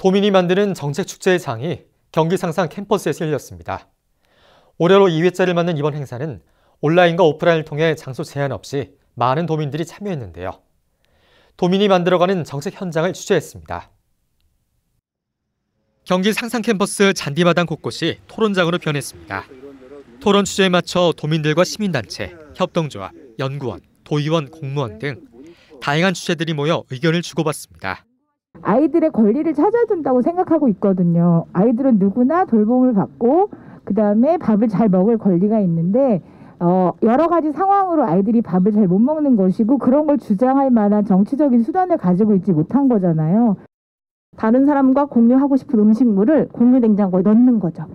도민이 만드는 정책축제의 장이 경기상상 캠퍼스에 실렸습니다. 올해로 2회째를 맞는 이번 행사는 온라인과 오프라인을 통해 장소 제한 없이 많은 도민들이 참여했는데요. 도민이 만들어가는 정책 현장을 취재했습니다. 경기상상 캠퍼스 잔디마당 곳곳이 토론장으로 변했습니다. 토론 취재에 맞춰 도민들과 시민단체, 협동조합, 연구원, 도의원, 공무원 등 다양한 주체들이 모여 의견을 주고받습니다. 아이들의 권리를 찾아준다고 생각하고 있거든요. 아이들은 누구나 돌봄을 받고 그다음에 밥을 잘 먹을 권리가 있는데 여러 가지 상황으로 아이들이 밥을 잘 못 먹는 것이고 그런 걸 주장할 만한 정치적인 수단을 가지고 있지 못한 거잖아요. 다른 사람과 공유하고 싶은 음식물을 공유 냉장고에 넣는 거죠.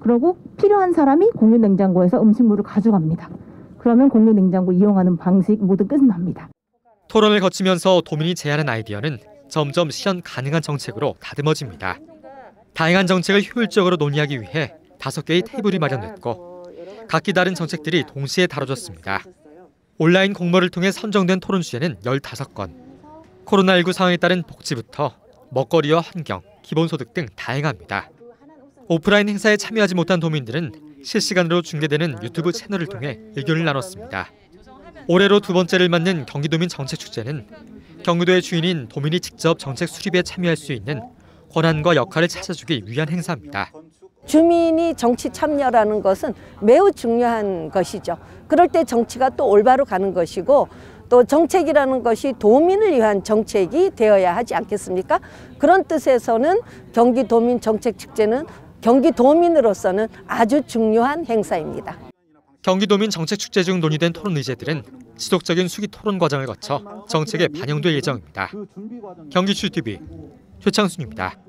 그러고 필요한 사람이 공유 냉장고에서 음식물을 가져갑니다. 그러면 공유 냉장고 이용하는 방식 모두 끝납니다. 토론을 거치면서 도민이 제안한 아이디어는 점점 실현 가능한 정책으로 다듬어집니다. 다양한 정책을 효율적으로 논의하기 위해 5개의 테이블이 마련됐고 각기 다른 정책들이 동시에 다뤄졌습니다. 온라인 공모를 통해 선정된 토론 주제는 15건. 코로나19 상황에 따른 복지부터 먹거리와 환경, 기본소득 등 다양합니다. 오프라인 행사에 참여하지 못한 도민들은 실시간으로 중계되는 유튜브 채널을 통해 의견을 나눴습니다. 올해로 2번째를 맞는 경기도민 정책축제는 경기도의 주인인 도민이 직접 정책 수립에 참여할 수 있는 권한과 역할을 찾아주기 위한 행사입니다. 주민이 정치 참여라는 것은 매우 중요한 것이죠. 그럴 때 정치가 또 올바로 가는 것이고 또 정책이라는 것이 도민을 위한 정책이 되어야 하지 않겠습니까? 그런 뜻에서는 경기도민 정책축제는 경기도민으로서는 아주 중요한 행사입니다. 경기도민 정책축제 중 논의된 토론 의제들은 지속적인 수기 토론 과정을 거쳐 정책에 반영될 예정입니다. 경기GTV, 효창순입니다.